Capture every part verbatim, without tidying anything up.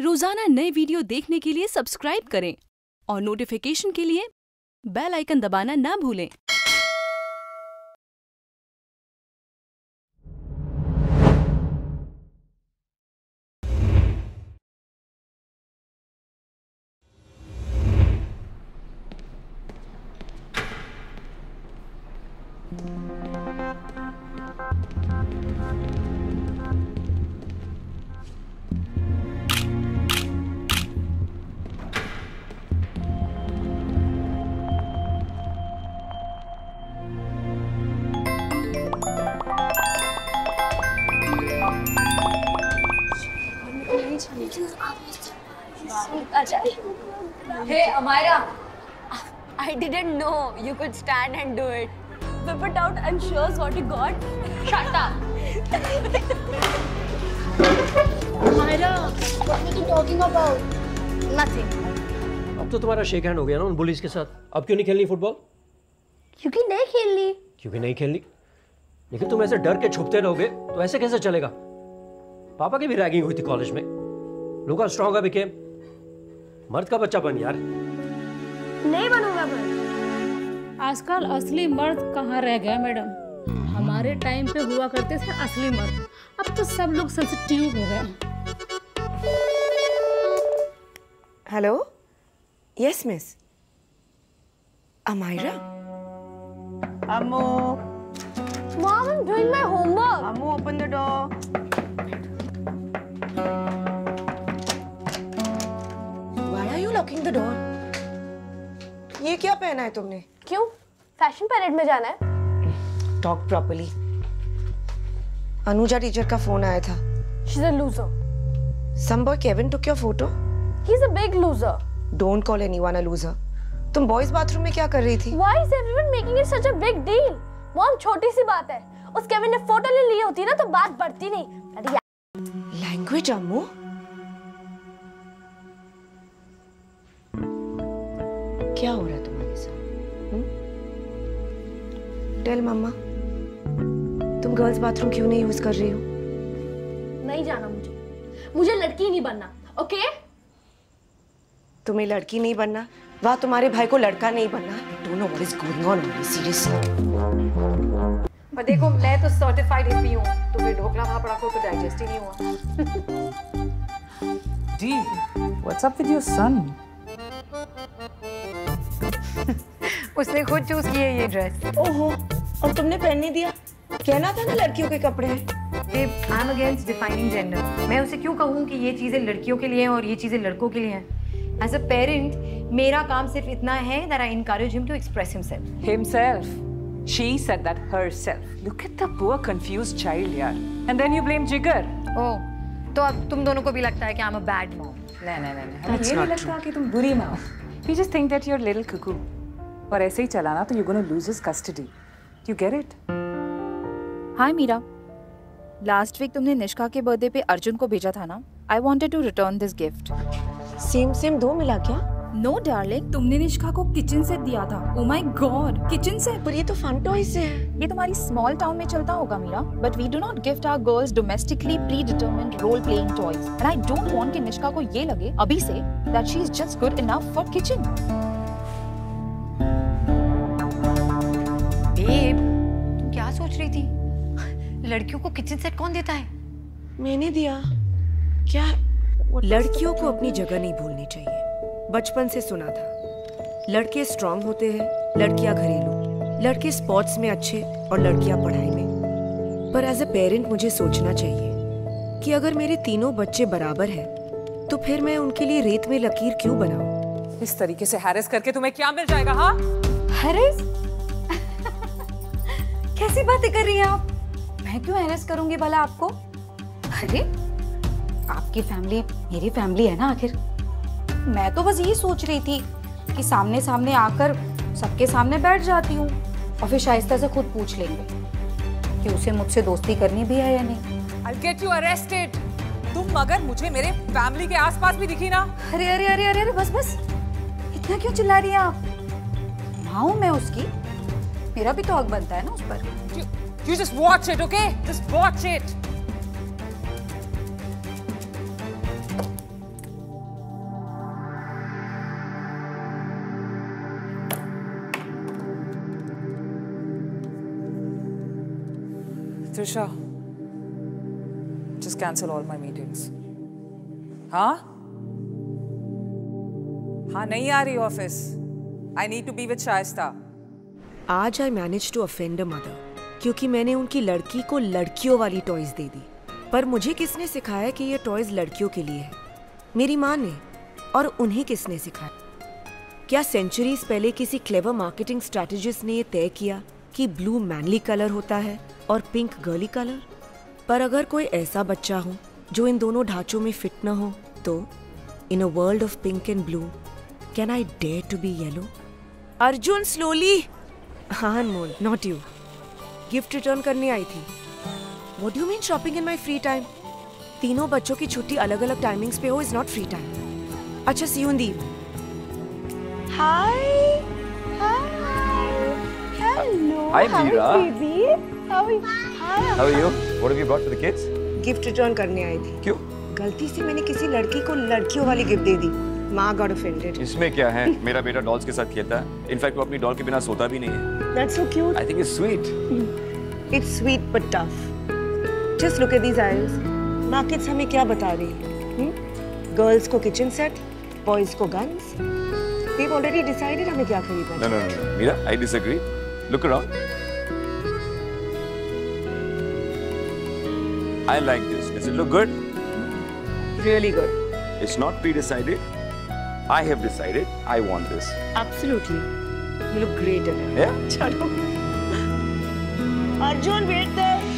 रोजाना नए वीडियो देखने के लिए सब्सक्राइब करें और नोटिफिकेशन के लिए बेल आइकन दबाना ना भूलें। Hey Amayra, I didn't know you could stand and do it. Whip it out and show us what you got. Shut up. Amayra, what were you talking about? Nothing. अब तो तुम्हारा shake hand हो गया ना उन bullies के साथ. अब क्यों नहीं खेलनी football? क्योंकि नहीं खेलनी. क्योंकि नहीं खेलनी? लेकिन तुम ऐसे डर के छुपते रहोगे तो ऐसे कैसे चलेगा? पापा की भी रैगिंग हुई थी कॉलेज में. Look how strong I became. मर्द का बच्चा बन यार. नहीं बनूंगा मैं. आजकल असली मर्द कहाँ रह गया मैडम. हमारे टाइम पे हुआ करते थे असली मर्द. अब तो सब लोग सेंसिटिव हो गए. Hello, yes miss. Amaira. Amo. Mom, I'm doing my homework. Amo, open the door. Locking the door. ये क्या पहना है तुमने? क्यों? फैशन परेड में जाना है? Talk properly. अनुजा टीचर का फोन आया था. She's a loser. Some boy Kevin took your photo. He's a big loser. Don't call anyone a loser. तुम boys bathroom में क्या कर रही थी? Why is everyone making it such a big deal? Mom, छोटी सी बात है. उस केविन ने फोटो ले ली होती ना तो बात बढ़ती नहीं. अरे यार. लैंग्वेज अम्मू. क्या हो रहा है तुम्हारे साथ? टेल मम्मा, तुम गर्ल्स बाथरूम क्यों नहीं यूज कर रही हो? नहीं जाना मुझे. मुझे लड़की नहीं बनना, ओके? तुम्हें लड़की नहीं बनना, वाह तुम्हारे भाई को लड़का नहीं बनना. Don't know what is going on seriously. पर देखो मैं तो सर्टिफाइड हिप्पी हूँ. तुम्हें ढोकला भापड़ा को तो डाइजेस्ट ही नहीं हुआ. D, what's up with your son? उसने खुद चूज किया ये ड्रेस. ओहो, और तुमने पहनने दिया? कहना था ना लड़कियों के कपड़े हैं. I am against defining gender. मैं उसे क्यों कहूँ कि ये चीजें लड़कियों के लिए हैं और ये चीजें लड़कों के लिए हैं. एज अ पेरेंट मेरा काम सिर्फ इतना है that I encourage him to express himself. Himself? She said that herself. Look at the poor confused child यार. And then you blame Jigar. Oh, तो अब तुम दोनों को भी लगता है कि I am a bad mom. नहीं नहीं नहीं, मुझे नहीं लगता कि तुम बुरी माँ. You just think that you're little cuckoo. और ऐसे ही चलाना तो you're gonna lose his custody. You get it? Hi Meera. Last week तुमने निष्का के birthday पे अर्जुन को भेजा था ना? I wanted to return this gift. Same same दो मिला क्या? No darling, तुमने निष्का को kitchen set दिया था. Oh my God, kitchen set? पर ये तो fun toy से है. ये तुम्हारी small town में चलता होगा Meera. But we do not gift our girls domestically predetermined role playing toys. And I don't want कि निष्का को ये लगे अभी से that she is just good enough for kitchen. Babe, तुम क्या सोच रही थी? लड़कियों को किचन सेट कौन देता है? मैंने दिया. क्या? लड़कियों को अपनी जगह नहीं भूलनी चाहिए. बचपन से सुना था लड़के स्ट्रांग होते हैं, लड़कियां घरेलू, लड़के स्पोर्ट्स में अच्छे और लड़कियां पढ़ाई में. पर एज अ पेरेंट मुझे सोचना चाहिए कि अगर मेरे तीनों बच्चे बराबर हैं तो फिर मैं उनके लिए रेत में लकीर क्यों बनाऊं? इस तरीके से हैरेस करके तुम्हें क्या मिल जाएगा? हाँ, हैरेस? कैसी बातें कर रही हैं आप? मैं क्यों हैरेस करूंगी भला आपको? अरे आपकी फैमिली मेरी फैमिली है ना आखिर. मैं तो बस यही सोच रही थी कि सामने सामने आकर सबके सामने बैठ जाती हूँ और फिर शाइस्ता से खुद पूछ लेंगे कि उसे मुझसे दोस्ती करनी भी है या नहीं. I'll get you arrested. तुम मगर मुझे मेरे फैमिली के आसपास भी दिखी ना. अरे अरे अरे अरे अरे बस बस, इतना क्यों चिल्ला रही हैं आप? माँ हूँ मैं उसकी, मेरा भी तो हक बनता है ना उस पर. You just watch it, okay? Just watch it. Trisha, just cancel all my meetings. हाँ? हाँ नहीं आ रही office. I need to be with Shayesta. आज I managed to offend a mother क्योंकि मैंने उनकी लड़की को लड़कियों वाली टॉयज दे दी. पर मुझे किसने सिखाया कि ये टॉयज लड़कियों के लिए है? मेरी माँ ने. और उन्हें किसने सिखाया? क्या सेंचुरीज पहले किसी क्लेवर मार्केटिंग स्ट्रैटेजिस्ट ने यह तय किया कि ब्लू मैनली कलर होता है और पिंक गर्ली कलर? पर अगर कोई ऐसा बच्चा हो जो इन दोनों ढांचों में फिट ना हो तो in a world of pink and blue can I dare to be yellow? Arjun slowly. हाँ Anmol, not you. Gift return करने आई थी. What you mean shopping in my free time? तीनों बच्चों की छुट्टी अलग अलग टाइमिंग्स पे हो इज नॉट फ्री टाइम. अच्छा see you Deep. Hi. Hi. Hello. Hi, Meera. How is baby? How is? Hi. How are you? What have you brought for the kids? Gift return करने आई थी. क्यों? गलती से मैंने किसी लड़की को लड़कियों वाली गिफ्ट दे दी. माँ got offended. इसमें क्या है? मेरा बेटा डॉल्स के साथ खेलता है. In fact, वो अपनी डॉल के बिना सोता भी नहीं है. That's so cute. I think it's sweet. It's sweet but tough. Just look at these aisles. Markets हमें क्या बता रही है? Girls को kitchen set, boys को guns. We've already decided हमें क्या खरीदना है. No, no, no, no. Meera, I disagree. Look around. I like this. Does it look good? Really good. It's not pre-decided. I have decided. I want this. Absolutely. You look great in it. Yeah. चलो. Arjun, wait there.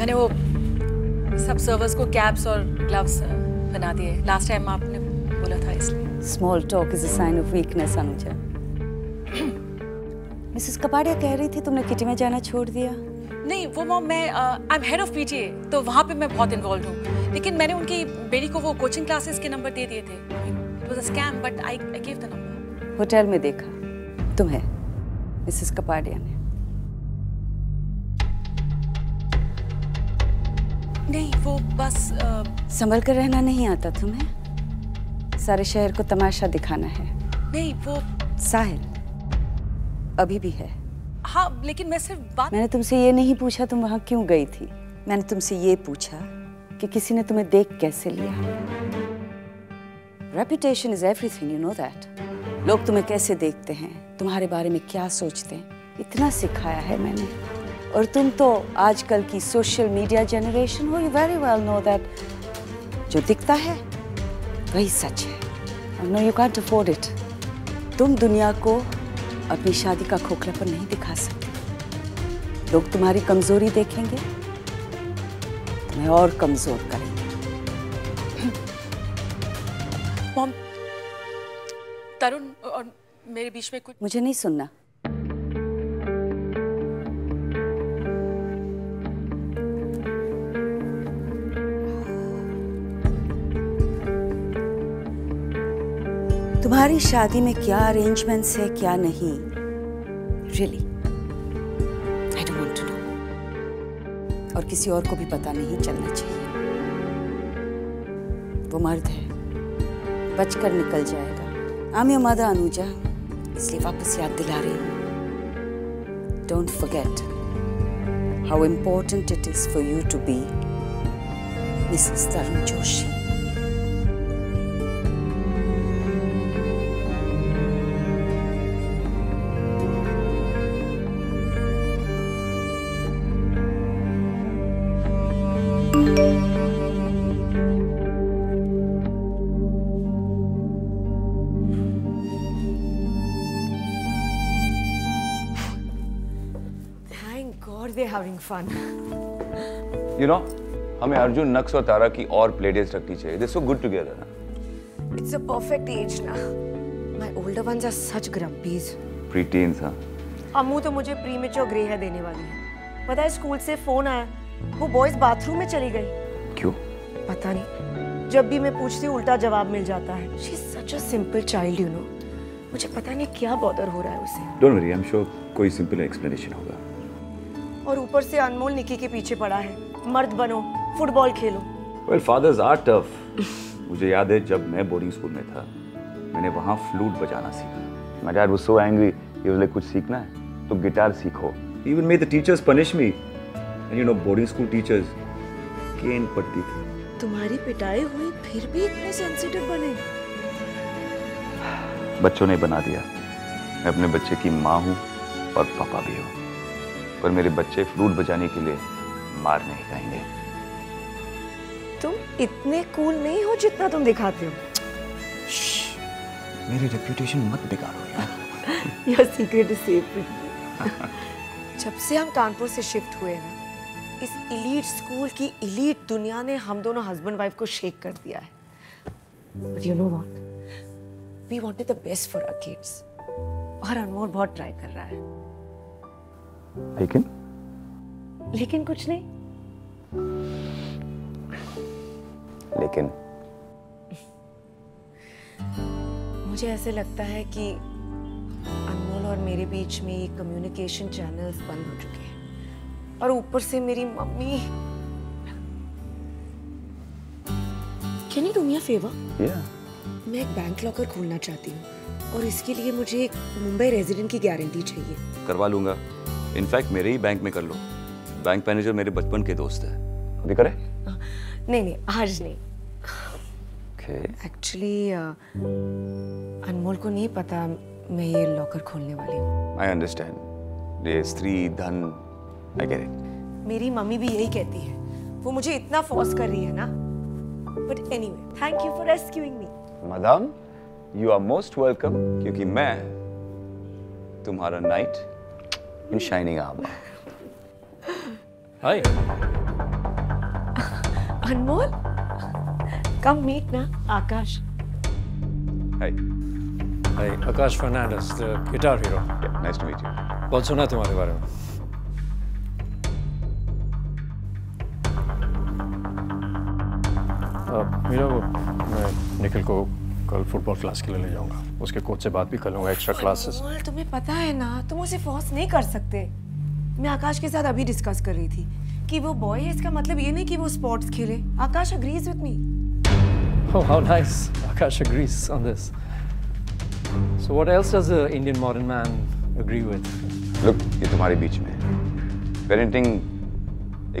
मैंने वो सब servers को caps और gloves बना दिए. Last time आपने बोला था इसलिए. Small talk is a sign of weakness Anuja. Mrs Kapadia कह रही थी तुमने किटी में जाना छोड़ दिया. नहीं वो मॉम, मैं I am head of PTA तो वहाँ पे मैं बहुत इन्वॉल्व हूँ. लेकिन मैंने उनकी बेटी को वो कोचिंग क्लासेस के नंबर दे दिए थे. It was a scam but I I give the number. Hotel में देखा तुम्हें मिसेस कपाड़िया ने. नहीं वो बस आ... संभल कर रहना नहीं आता तुम्हें. सारे शहर को तमाशा दिखाना है. नहीं वो साहिल अभी भी है. हाँ लेकिन मैं सिर्फ बात. मैंने तुमसे ये नहीं पूछा तुम वहाँ क्यों गई थी. मैंने तुमसे ये पूछा कि किसी ने तुम्हें देख कैसे लिया. Reputation is everything, you know that. लोग तुम्हें कैसे देखते हैं, तुम्हारे बारे में क्या सोचते हैं, इतना सिखाया है मैंने. और तुम तो आजकल की सोशल मीडिया जनरेशन हो. You very well know that जो दिखता है वही सच है. No you can't afford it. तुम दुनिया को अपनी शादी का खोखलापन नहीं दिखा सकते. लोग तुम्हारी कमजोरी देखेंगे, तुम्हें और कमजोर करेंगे. मॉम, तरुण और मेरे बीच में कुछ. मुझे नहीं सुनना. तुम्हारी शादी में क्या अरेंजमेंट्स है क्या नहीं, really I don't want to know. और किसी और को भी पता नहीं चलना चाहिए. वो मर्द है, बचकर निकल जाएगा. I am your mother Anuja, इसलिए वापस याद दिला रही हूँ. Don't forget how important it is for you to be Mrs. Tarun Joshi. Fun. You know, हमें अर्जुन, नक्स और तारा की और प्लेडेट्स रखनी चाहिए. They're so good together, ना? It's a perfect age, ना? My older ones are such grumpies. Preteens, हाँ. अम्मू तो मुझे प्रीमेच्योर ग्रे है देने वाली है. पता है स्कूल से फोन आया, वो बॉयज बाथरूम में चली गई. क्यों? पता नहीं. जब भी मैं पूछती हूँ उल्टा जवाब मिल जाता है. She's such a simple child, you know. मुझे पता नहीं क्या बॉदर हो रहा है उसे. Don't worry, I'm sure कोई सिंपल एक्सप्लेनेशन होगा. और ऊपर से अनमोल निकी के पीछे पड़ा है. मर्द बनो, football Khelo. Well, fathers are tough. मुझे याद है जब मैं बोर्डिंग स्कूल में था मैंने वहाँ फ्लूट बजाना सीखा। My dad was so angry. He was like, कुछ सीखना है तो गिटार सीखो। Even made the teachers punish me. And you know, boarding school teachers केन पड़ती थी। तुम्हारी पिटाई हुई फिर भी इतने सेंसिटिव बने? बच्चों ने बना दिया। मैं अपने बच्चे की माँ हूँ और पापा भी हूँ, पर मेरे बच्चे फ्लूट बजाने के लिए मार नहीं खाएंगे। तुम इतने कूल नहीं हो जितना तुम दिखाते हो। मेरी रेप्यूटेशन मत बिगाड़ो यार। Your secret is safe. जब से हम कानपुर से शिफ्ट हुए हैं, इस इलीट स्कूल की इलीट दुनिया ने हम दोनों हस्बैंड वाइफ को शेक कर दिया है। But you know what? We wanted the best for our kids. और अनमोल बहुत ट्राई कर रहा है। लेकिन? लेकिन कुछ नहीं। लेकिन मुझे ऐसे लगता है कि अनमोल और मेरे बीच में ये कम्युनिकेशन चैनल्स बंद हो चुके हैं और ऊपर से मेरी mummy. Can you do me a favor? Yeah. मैं एक बैंक लॉकर खोलना चाहती हूँ और इसके लिए मुझे एक मुंबई रेजिडेंट की गारंटी चाहिए। करवा लूँगा। इनफैक्ट मेरे ही बैंक में कर लो। बैंक मैनेजर मेरे बचपन के दोस्त है। अभी करें? नहीं नहीं आज नहीं। एक्चुअली अनमोल को नहीं पता मैं ये लॉकर खोलने वाली हूँ। I understand. ये स्त्री धन, आई गेट इट। मेरी मम्मी भी यही कहती है। वो मुझे इतना फोर्स कर रही है ना। But anyway, thank you for rescuing me. Madam, you are most welcome क्योंकि मैं तुम्हारा knight in shining armour. Hi. Anmol? Come meet na Akash. Hi. Hi, Akash Fernandez, the guitar hero. Yeah, nice to meet you. बहुत सुना तुम्हारे बारे में। मेरा वो मैं निखिल को कल फुटबॉल क्लास के लिए ले जाऊँगा। उसके कोच से बात भी कर लूँगा एक्स्ट्रा क्लासेस। तुम्हें पता है ना तुम उसे फोर्स नहीं कर सकते। मैं आकाश के साथ अभी डिस्कस कर रही थी कि वो बॉय है इसका मतलब ये नहीं कि वो स्पोर्ट्स खेले। आकाश agrees with me. Oh, how nice. Akash agrees on this. So what else does the Indian modern man agree with? Look, ये तुम्हारे बीच में है। Parenting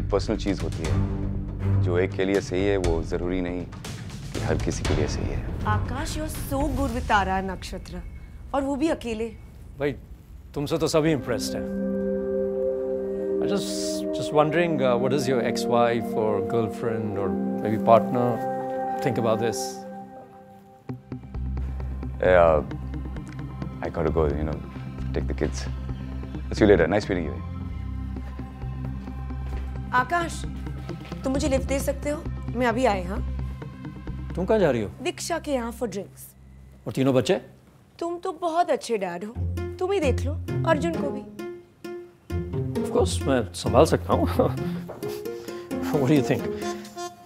एक पर्सनल चीज होती है। जो एक के लिए सही है, वो जरूरी नहीं कि हर किसी के लिए सही है। आकाश, you're so good with तारा नक्षत्र, और वो भी अकेले। भाई, तुमसे तो सभी impressed हैं। I just just wondering, uh, what is your ex-wife or girlfriend or maybe partner? Think about this. Uh, I gotta go, you know, take the kids. See you later. Nice meeting you. Akash, तुम मुझे lift दे सकते हो? मैं अभी आए हाँ। तुम कहाँ जा रही हो? दीक्षा के यहाँ for drinks. और तीनों बच्चे? तुम तो बहुत अच्छे डैड हो। तुम ही देख लो, अर्जुन को भी। Of course, मैं संभाल सकता हूँ। What do you think?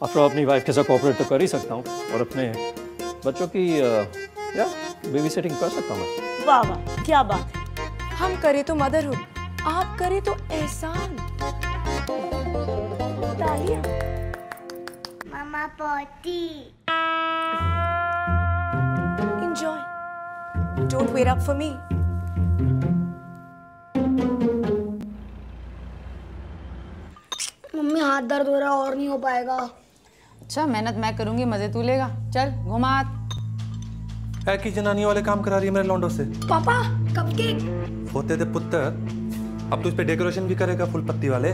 अपना अपनी वाइफ के साथ कोऑपरेट तो कर ही सकता हूँ और अपने बच्चों की या बेबी सिटिंग कर सकता हूँ। वाह वाह क्या बात है। हम करें तो मदरहुड, आप करें तो एहसान। तालियां। मामा पोटी। Enjoy. Don't wait up for me. Mummy हाथ दर्द हो रहा और नहीं हो पाएगा। अच्छा मेहनत मैं करूंगी मजे तू लेगा। चल घुमा। पैक की जनानी वाले काम करा रही है मेरे लौंडों से। पापा कपकेक होते थे पुत्र, अब तो इस पे डेकोरेशन भी करेगा फुल पत्ती वाले।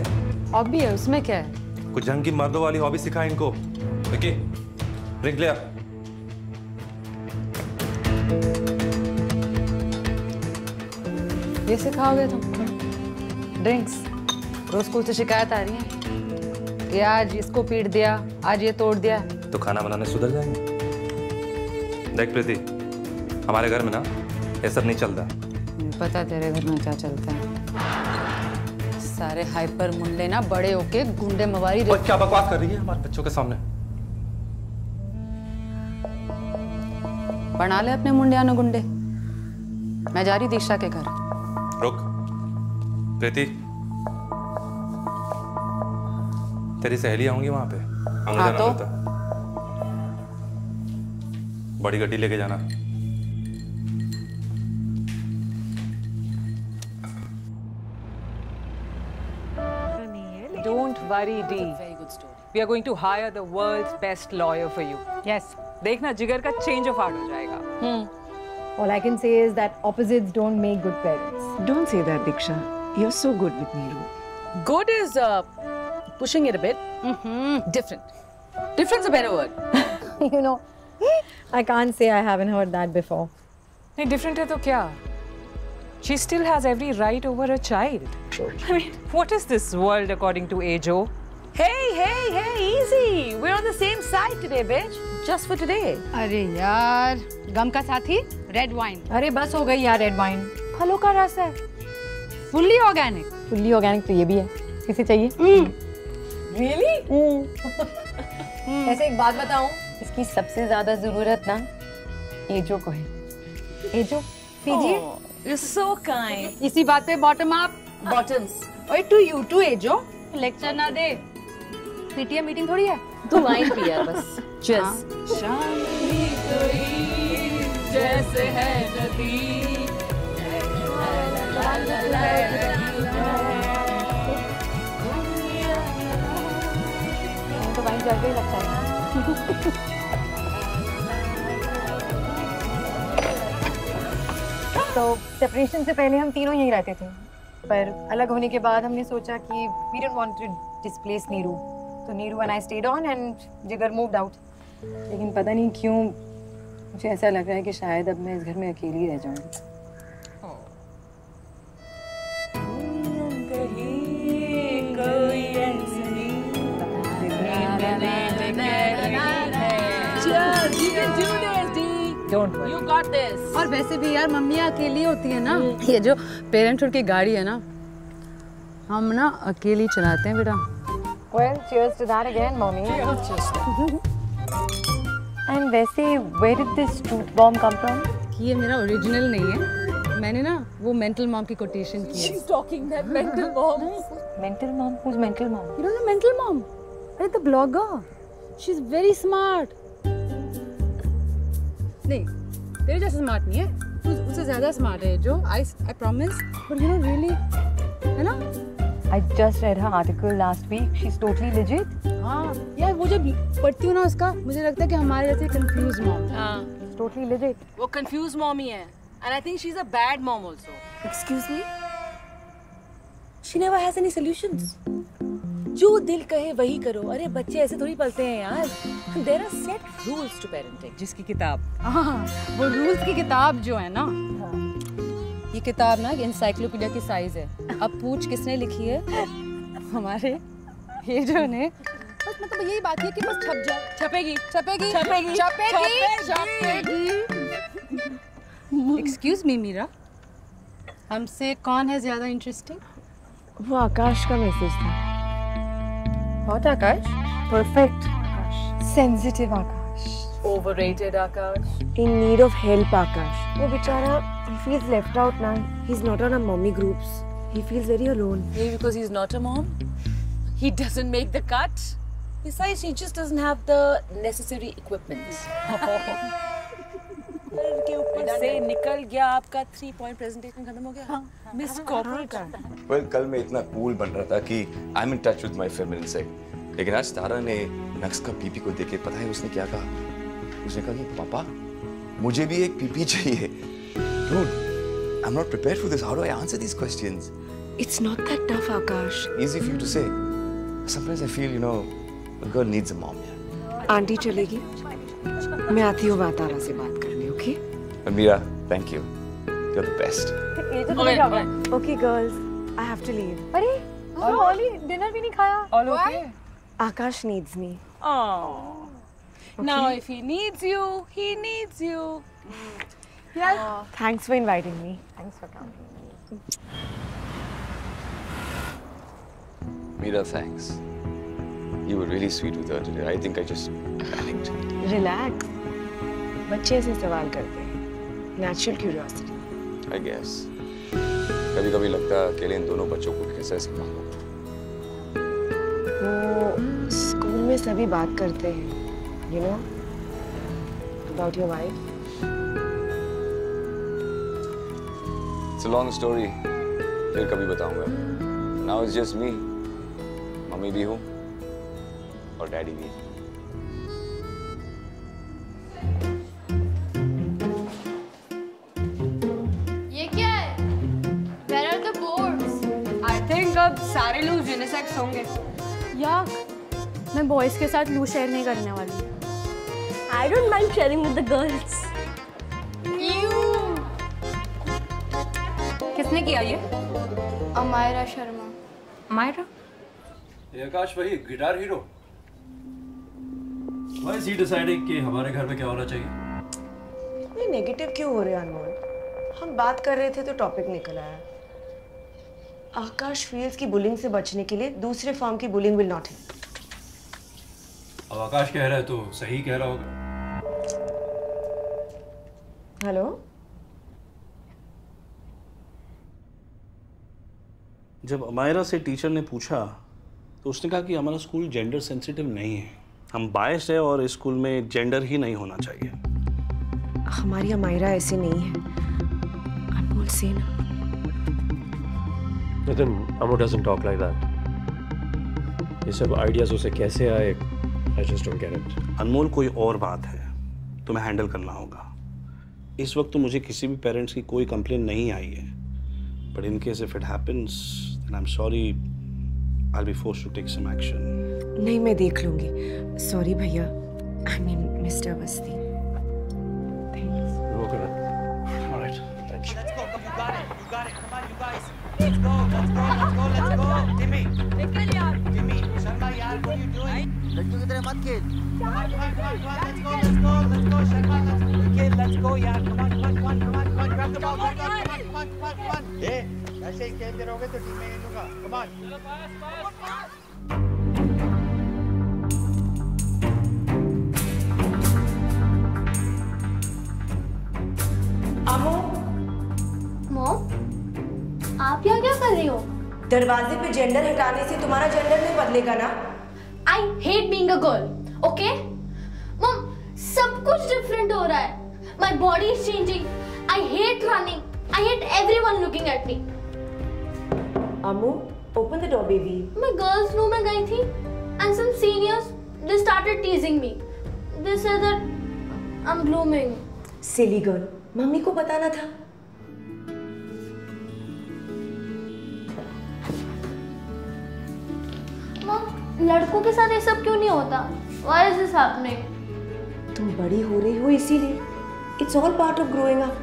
हॉबी है उसमें क्या है? कुछ ढंग की मर्दों वाली हॉबी सिखा इनको। देखिए ड्रिंक ले आ। ये सिखाओगे तुम ड्रिंक्स? रोज स्कूल से शिकायत आ रही है कि आज इसको पीट दिया, आज ये तोड़ दिया। तो खाना बनाने सुधर जाएंगे। देख प्रीति, हमारे घर में ना ये सब नहीं चलता। पता तेरे घर में क्या चलता है? सारे हाइपर मुंडे ना बड़े होके गुंडे मवारी। और क्या बकवास कर रही है हमारे बच्चों के सामने? बना ले अपने मुंडिया ना गुंडे। मैं जा रही दीक्षा के घर। रुक प्रीति, तेरी सहेली आऊंगी वहाँ पे। हाँ तो बड़ी गड्डी लेके जाना। Don't worry, D. We are going to hire the world's best lawyer for you. Yes. देखना जिगर का change of heart हो जाएगा. Hmm. All I can say is that opposites don't make good parents. Don't say that, Diksha. You're so good with Neeru. Good is uh, pushing it a bit. Mm-hmm. Different. Different's a better word. You know, I can't say I haven't heard that before. नहीं different है तो क्या? She still has every right over her child. I mean, what is this world according to Ajo? Hey, hey, hey, easy. We're on the same side today, bitch. Just for today. अरे यार, गम का साथी red wine. अरे बस हो गई यार red wine. फलों का रस है. Fully organic. Fully organic तो ये भी है. किसे चाहिए? Hmm. Really? Hmm. Hmm. ऐसे एक बात बताऊँ, इसकी सबसे ज़्यादा ज़रूरत ना एजो को है. एजो, पीजिए. You're so kind. इसी बात पे bottom up. Bottoms. ओए to you to एजो. Lecture ना दे. पीटीए meeting थोड़ी है. तू wine पी यार बस. Cheers. शादी तो ही जैसे है नदी. ला ला ला ला. तो wine जरूरी लगता है. तो सेपरेशन से पहले हम तीनों यहीं रहते थे, पर अलग होने के बाद हमने सोचा कि we didn't want to displace Neeru, तो Neeru and I stayed on and जिगर moved out. लेकिन पता नहीं क्यों मुझे ऐसा लग रहा है कि शायद अब मैं इस घर में अकेली रह जाऊँ। Don't worry. You got this. और वैसे भी यार मम्मियाँ अकेली होती है ना, ये जो पेरेंटहुड की गाड़ी है ना, हम ना अकेली चलाते हैं बेटा. Well, cheers to that again, mommy. And वैसे, where did this truth bomb come from? कि ये मेरा ओरिजिनल नहीं है. मैंने ना वो मेंटल मॉम की कोटेशन की है. She's talking that mental mom. Mental mom? Who's mental mom? You don't know mental mom? अरे the blogger. She's very smart. नहीं, तेरे जैसा स्मार्ट नहीं है, तू उससे ज़्यादा स्मार्ट है जो. I I promise, but you know really, है ना? I just read her article last week. She's totally legit. हाँ, यार वो जब पढ़ती हूँ ना उसका, मुझे लगता है कि हमारे जैसे confused mom. हाँ, she's totally legit. वो confused mom ही है, and I think she's a bad mom also. Excuse me? She never has any solutions. जो दिल कहे वही करो. अरे बच्चे ऐसे थोड़ी पलते हैं यार. There are set rules to parenting. जिसकी किताब, हाँ, वो rules की किताब जो है ना, ये किताब ना encyclopedia की size है. अब पूछ किसने लिखी है? हमारे ये जो ने. बस मतलब यही बात है कि बस छप जा, छपेगी, छपेगी, छपेगी, छपेगी, छपेगी. Excuse me मीरा, हमसे कौन है ज़्यादा interesting? वो आकाश का मैसेज था. Hot Akash, perfect Akash, sensitive Akash, overrated Akash, in need of help Akash. वो बेचारा, he feels left out now. He's not on our mommy groups. He feels very alone. Maybe because he's not a mom, he doesn't make the cut. Besides, he just doesn't have the necessary equipment. के ऊपर से निकल गया आपका three point presentation खत्म हो गया. Miss corporate. Well कल मैं इतना कूल बन रहा था कि I am in touch with my feminine side, लेकिन आज तारा ने नक्स का पीपी को देखे, पता है उसने क्या कहा? उसने कहा कि पापा मुझे भी एक पीपी चाहिए. Dude, I am not prepared for this. How do I answer this questions? It's not that tough Akash. Easy for you to say. Sometimes I feel you know a girl needs a mom. Aunty चलेगी, मैं आती हूं बात तारा से बात. Amayra, thank you. You're the best. Okay, okay girls, I have to leave. अरे, और ओली dinner भी नहीं खाया. All okay? Akash needs me. Oh. Okay. Now if he needs you, he needs you. Yeah. Oh. Thanks for inviting me. Thanks for coming. Amayra, thanks. You were really sweet with her today. I think I just panicked. Relax. बच्चे ऐसे सवाल करते हैं. Natural curiosity. I guess. कभी-कभी लगता है अकेले इन दोनों बच्चों को कैसे सिखाऊं? वो स्कूल में सभी बात करते हैं, you know. about your wife? It's a long story. फिर कभी बताऊंगा. Now it's just me. Mummy भी हूँ और डैडी भी. ये क्या है? Where are the boards? I think अब सारे लोग यूनिसेक्स होंगे. यार मैं बॉयज के साथ लू शेयर नहीं करने वाली. I don't mind sharing with the girls. किसने किया ये? अमायरा शर्मा. अमायरा? ये आकाश वही guitar hero. Why is he deciding कि हमारे घर में क्या होना चाहिए? इतने नेगेटिव क्यों हो रहे अनमोल? हम बात कर रहे थे तो टॉपिक निकल आया. आकाश फील्स की बुलिंग से बचने के लिए दूसरे फॉर्म की बुलिंग विल नॉट हेल्प. अब आकाश कह रहा है तो सही कह रहा होगा. हेलो जब अमायरा से टीचर ने पूछा तो उसने कहा कि हमारा स्कूल जेंडर सेंसिटिव नहीं है, हम बायस्ड है और इस स्कूल में जेंडर ही नहीं होना चाहिए. हमारी अमायरा ऐसी नहीं है अनमोल सीन. लेकिन Amo doesn't talk like that. ये सब आइडियाज उसे कैसे आए? I just don't get it. अनमोल कोई और बात है तुम्हें हैंडल करना होगा. इस वक्त तो मुझे किसी भी पेरेंट्स की कोई कंप्लेन नहीं आई है, but in case if it happens then I am sorry, I will be forced to take some action. नहीं मैं देख लूंगी. सॉरी भैया, I mean mister Awasthi. Thanks. Okay alright, thanks. Let's go. You got it, you got it. Come on you guys, let's go, let's go, let's go, let's go. Timmy निकल यार. टिमी शर्मा यार, what you doing? लड़कियों की तरह मत खेल. Let's go let's go let's go Sharma, let's go यार. Come on come on come on come on wrap the ball come on come on. ए ऐसे ही खेलते रहोगे तो टीम में नहीं लूंगा. Come on. चलो पास पास. अमो मॉम आप यहाँ क्या कर रही हो? दरवाजे पे जेंडर हटाने से तुम्हारा जेंडर नहीं बदलेगा ना. I hate being a girl, okay? Mom, सब कुछ different हो रहा है. My body is changing. I hate running. I hate everyone looking at me. Amu, open the door, baby. मैं girls' room में गई थी and some seniors they started teasing me. They said that I'm blooming. Silly girl, mummy को बताना था. लड़कों के साथ ये सब क्यों नहीं होता? Why is this happening? तुम बड़ी हो रही हो इसीलिए. It's all part of growing up.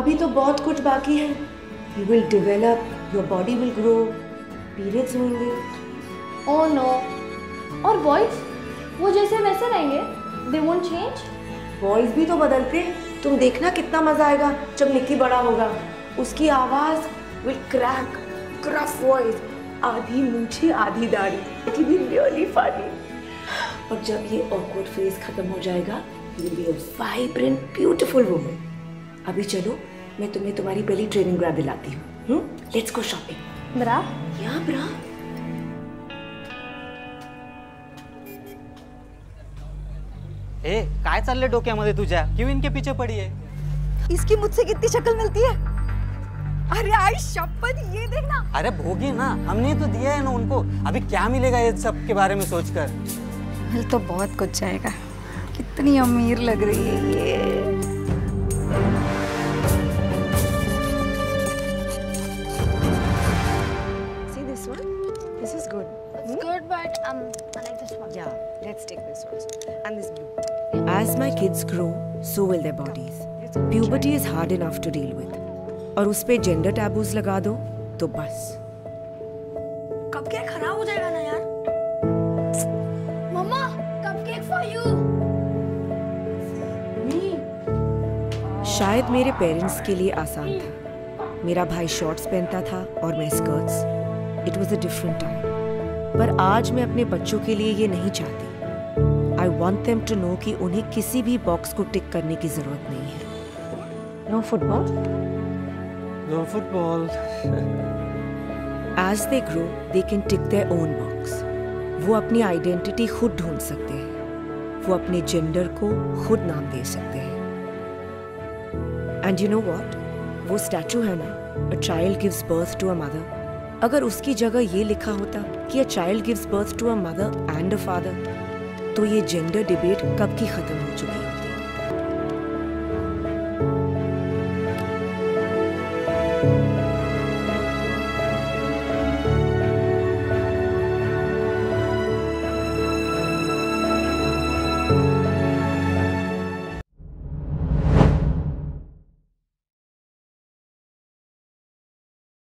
अभी तो बहुत कुछ बाकी है. You will develop, your body will grow, periods होंगे. Oh no. और boys? वो जैसे वैसे रहेंगे? They won't change? Boys भी तो बदलते हैं. तुम देखना कितना मजा आएगा जब निक्की बड़ा होगा. उसकी आवाज will crack, gruff voice. आधी मूछे आधी दाढ़ी. It will be really funny. और जब ये awkward phase खत्म हो जाएगा, you will be a vibrant, beautiful woman. अभी चलो, मैं तुम्हें तुम्हारी पहली training bra दिलाती हूँ. हम्म? Let's go shopping. Bra? Yeah, bra. ए, काय चालले डोक्यामध्ये तुझ्या? क्यों इनके पीछे पड़ी है? इसकी मुझसे कितनी शक्ल मिलती है? अरे आई शपथ, ये देखना. अरे भोगी ना, हमने तो दिया है ना उनको. अभी क्या मिलेगा ये सब के बारे में सोचकर? मिल तो बहुत कुछ जाएगा. कितनी अमीर लग रही है ये. See this one? This is good. It's good, but um, I like this one. Yeah, let's take this one and this blue. As my kids grow, so will their bodies. Puberty is hard enough to deal with. और उस पे gender taboos लगा दो तो बस. Cupcake खराब हो जाएगा ना यार. मम्मा कपकेक फॉर यू. शायद मेरे पेरेंट्स के लिए आसान था. मेरा भाई शॉर्ट्स पहनता था और मैं skirts. It was a different time. पर आज मैं अपने बच्चों के लिए ये नहीं चाहती. I want them to know कि उन्हें किसी भी बॉक्स को टिक करने की जरूरत नहीं है. No football. No football. As they grow, they can tick their own box. वो अपनी identity खुद ढूंढ सकते हैं. वो अपने जेंडर को खुद नाम दे सकते हैं। एंड यू नो व्हाट, वो स्टैचू है ना, a child gives birth to a mother, अगर उसकी जगह ये लिखा होता कि a child gives birth to a mother and a father, तो ये जेंडर डिबेट कब की खत्म हो चुकी है।